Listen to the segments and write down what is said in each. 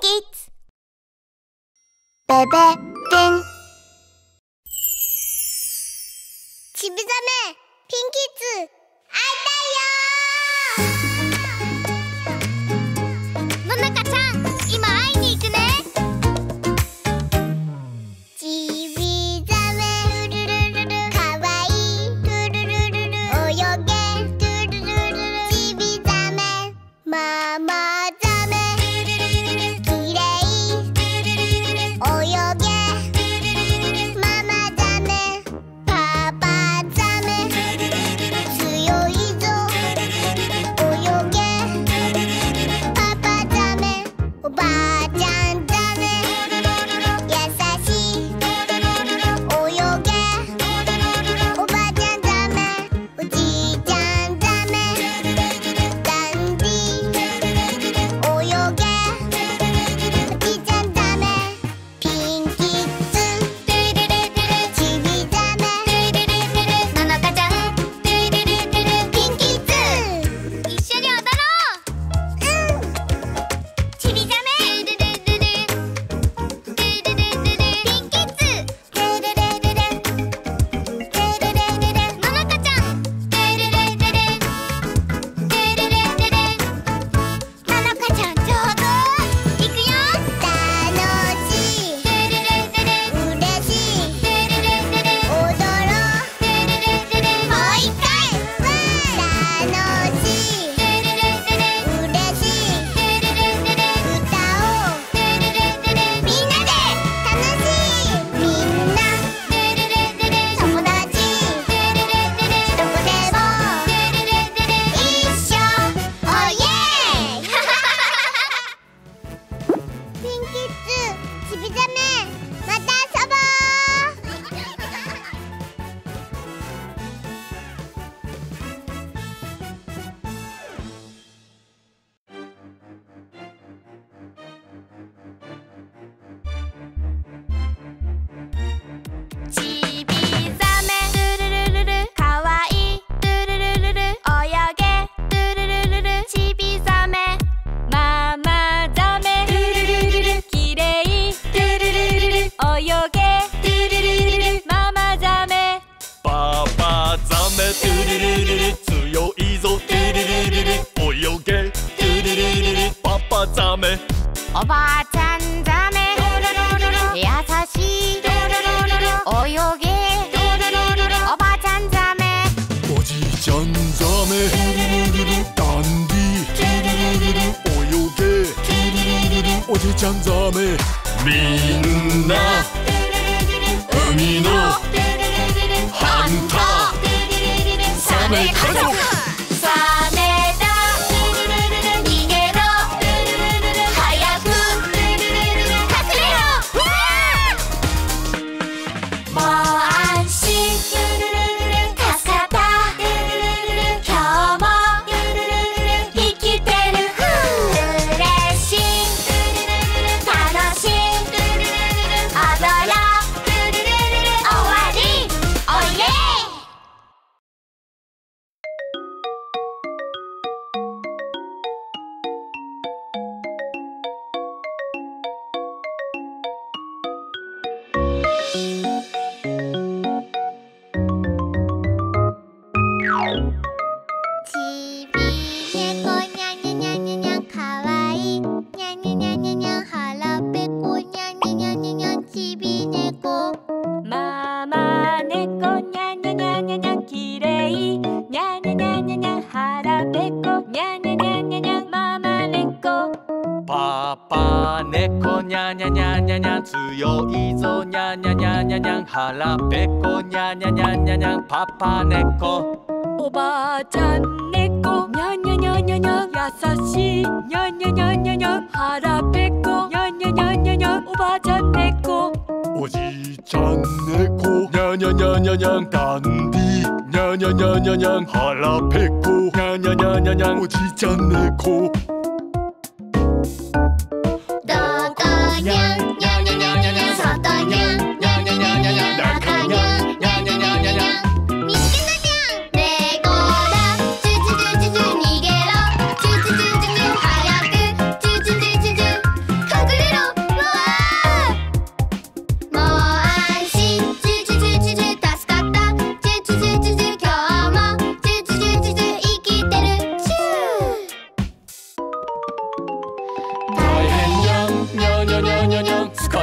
핑키츠 베베띵 지비자매 핑키츠 아이다요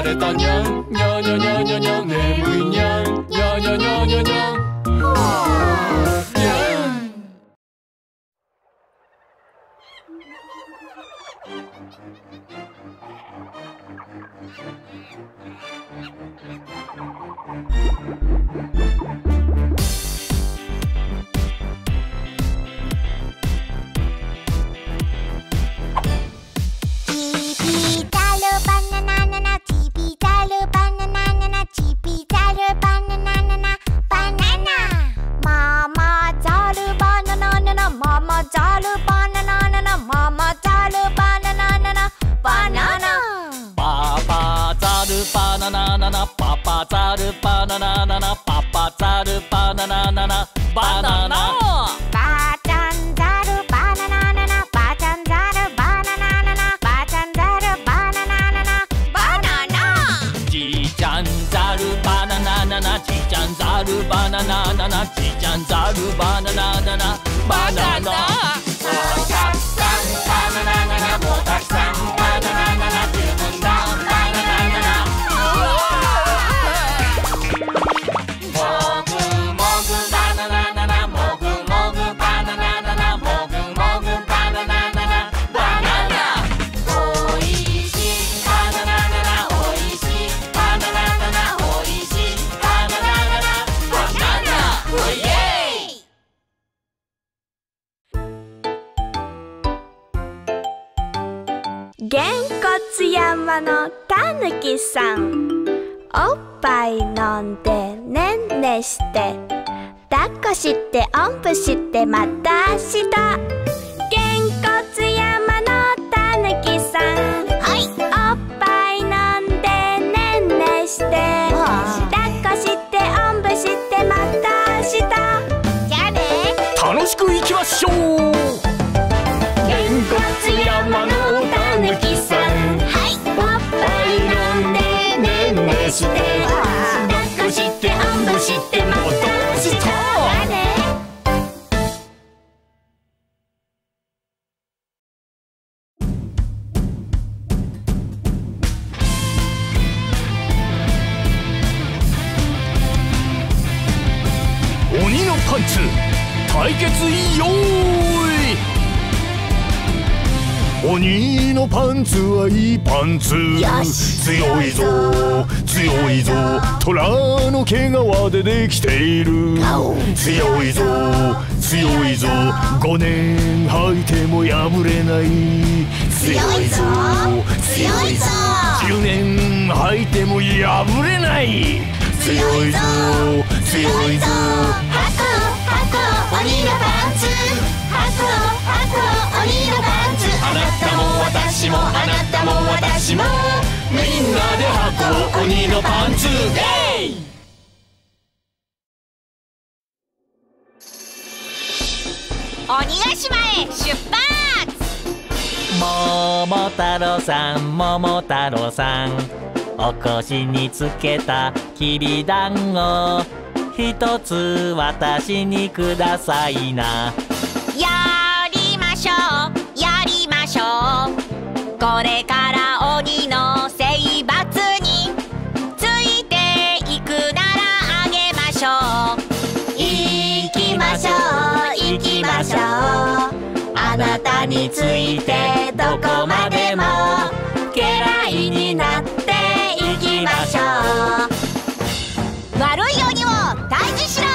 れたにゃんにゃにゃにゃにゃにゃ眠いにゃんにゃにゃにゃにゃにゃにゃん。げんこつ山のたぬきさん、おっぱい飲んでねんねして、抱っこしておんぶしてまた明日。げんこつ山のたぬきさん、はい、おっぱい飲んでねんねして、抱っこしておんぶしてまた明日。じゃあね、楽しくいきましょう。げんこつ山の抱っこしておんぶしてまた明日。鬼のパンツ対決よーい。鬼のパンツはいいパンツ、強いぞ強いぞ、虎の毛皮でできている。強いぞ強いぞ、5年履いても破れない。強いぞ強いぞ、10年履いても破れない。強いぞ強いぞ、箱箱鬼のパンツ、箱箱鬼のパンツ、あなたも私もあなたも私も、みんなで箱鬼のパンツデイ。鬼ヶ島へ出発。桃太郎さん桃太郎さん、お腰につけたきびだんご、ひとつ私にくださいな。やりましょうやりましょう、これから鬼の征伐についていくならあげましょう。行きましょう行きましょう、あなたについてどこまでも家来になっていきましょう。悪い鬼を退治しろ。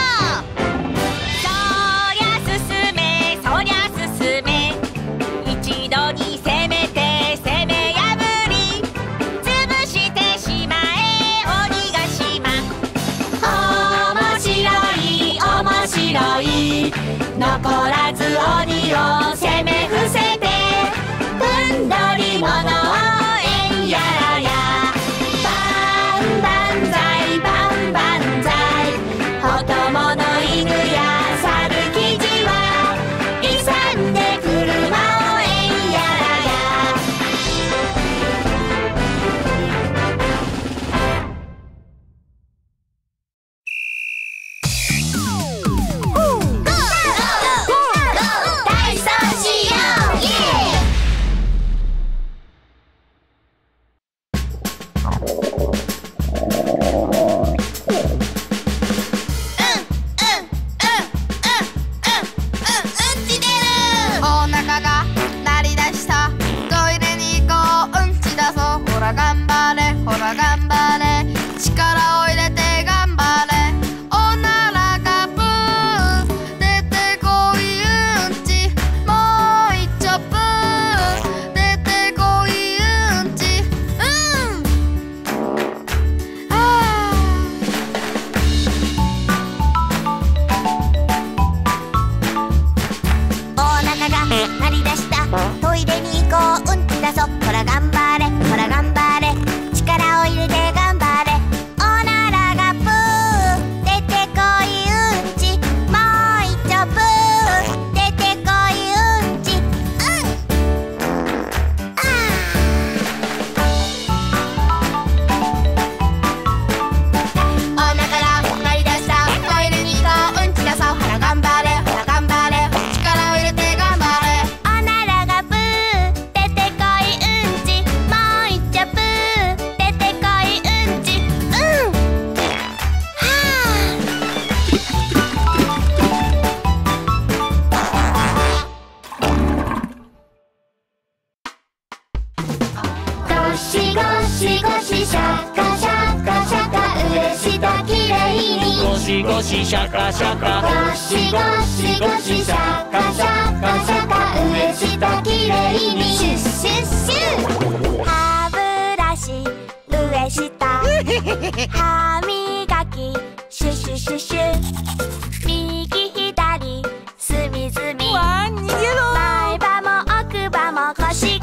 残らず鬼を攻め伏せて、ふんどりシゴシゴシシャカシャカシャカ上下きれいにゴシゴシシャカシャカゴシゴシゴシシャカシャカシャカ上下きれいにシュッシュッシュ歯ブラシ上下歯磨きシュッシュッシュッシュ右左隅々わー逃げろ前歯も奥歯もゴシゴ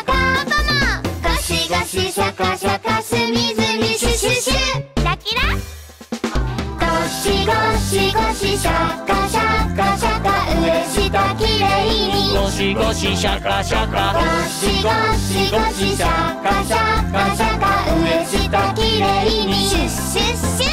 カパパもゴシゴシシャカシャカすみずみシュシュシュゴシゴシシャカシャカシャカ上下きれいにゴシゴシシャカシャカゴシゴシゴシシャカシャカシャカ上下きれいにシュッシュッシュ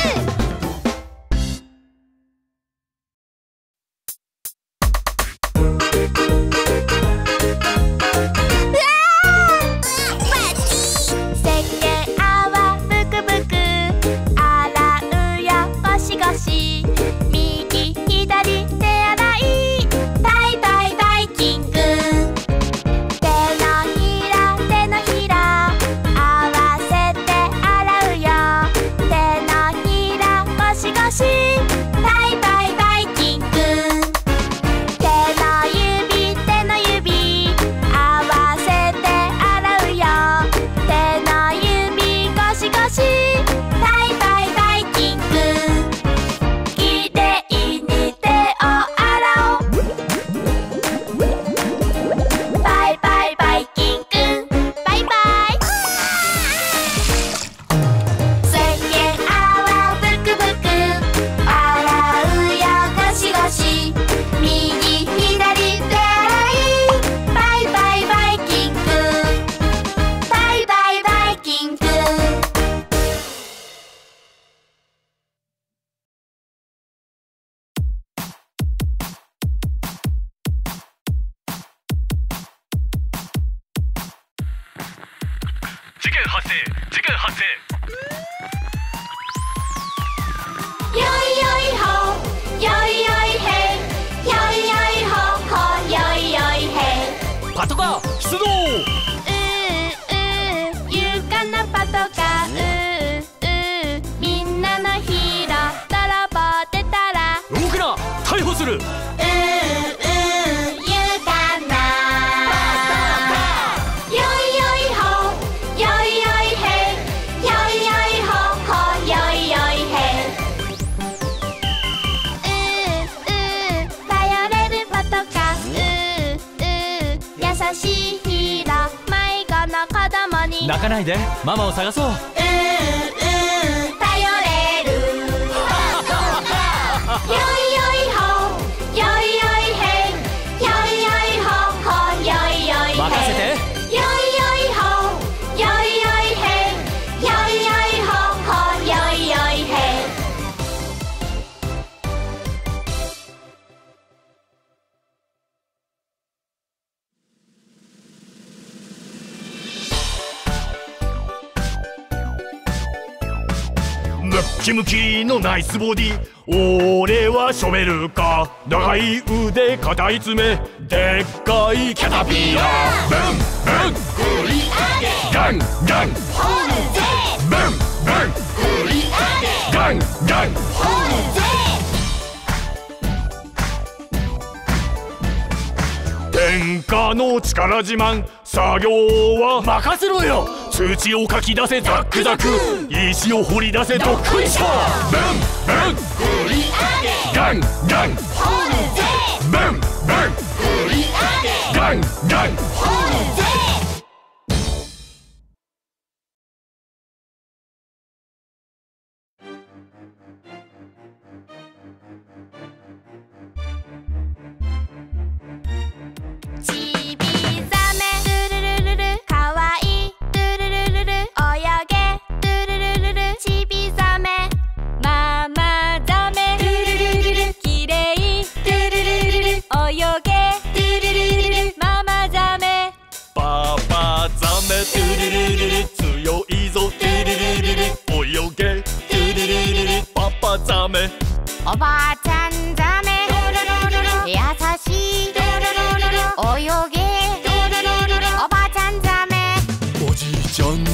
泣かないで、ママを探そう。頼れる。よいよいほ、よいよいへ、よいよいほ、ほよいよいへ。任せて。よいよいほ、よいよいへ、よいよいほ、ほよいよいへ。ムキムキのナイスボディ俺はショベルカー長い腕固い爪でっかいキャタピラーブンブン振り上げガンガン掘るぜブンブン振り上げガンガン掘るぜ天下の力自慢作業は任せろよ土をかき出せザックザク石を掘り出せどっこいしょブンブン振り上げガンガン掘るぜブンブン振り上げガンガン掘るぜちびざめザメおばあちゃんザメ優しい泳げおばあちゃんザメおじいちゃんザ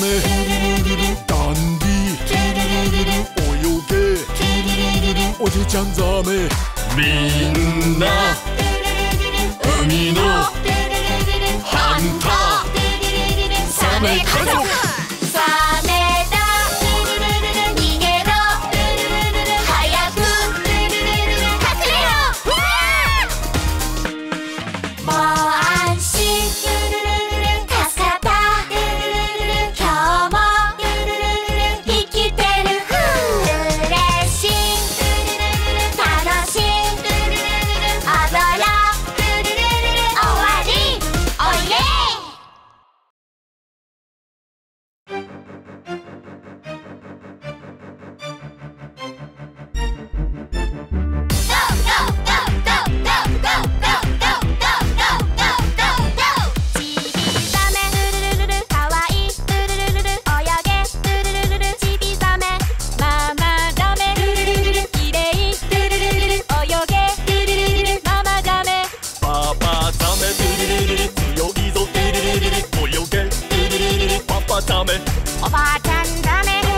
メダンディ泳げおじいちゃんザメみんな海のハンターサメ家族おばあちゃんザメ優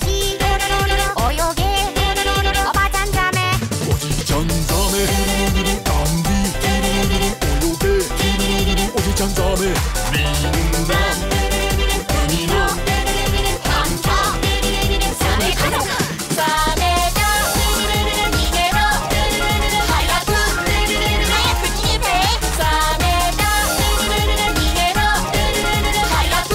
しい泳げおばあちゃんザメおじいちゃんザメダンディ泳げおじいちゃんザメみんな海のハンターサメ家族サメだ逃げろ早く逃げてサメだ逃げろ早く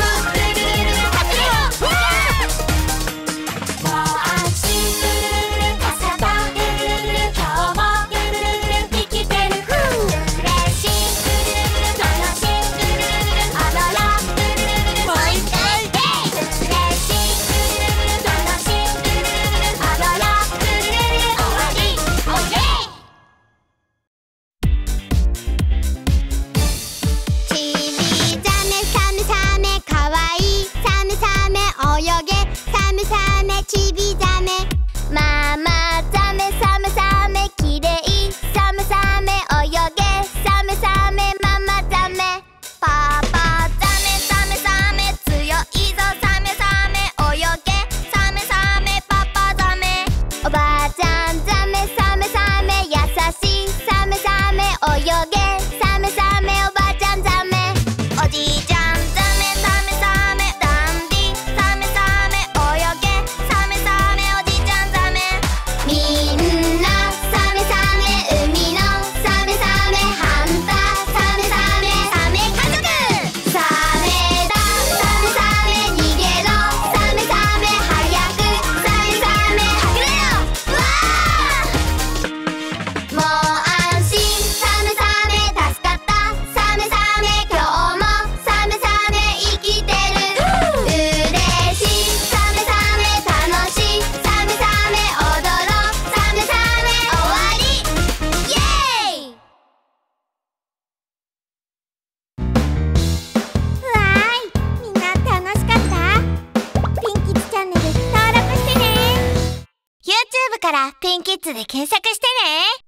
ピンキッツで検索してね。